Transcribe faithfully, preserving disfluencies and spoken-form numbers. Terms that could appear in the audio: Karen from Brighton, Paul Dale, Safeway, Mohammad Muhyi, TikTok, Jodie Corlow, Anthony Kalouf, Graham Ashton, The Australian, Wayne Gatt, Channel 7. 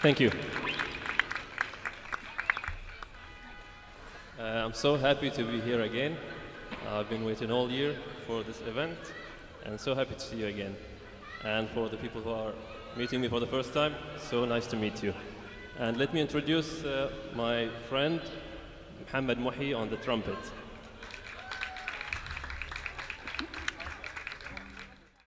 Thank you. Uh, I'm so happy to be here again. I've been waiting all year for this event, and so happy to see you again. And for the people who are meeting me for the first time, so nice to meet you. And let me introduce uh, my friend, Mohammad Muhyi on the trumpet.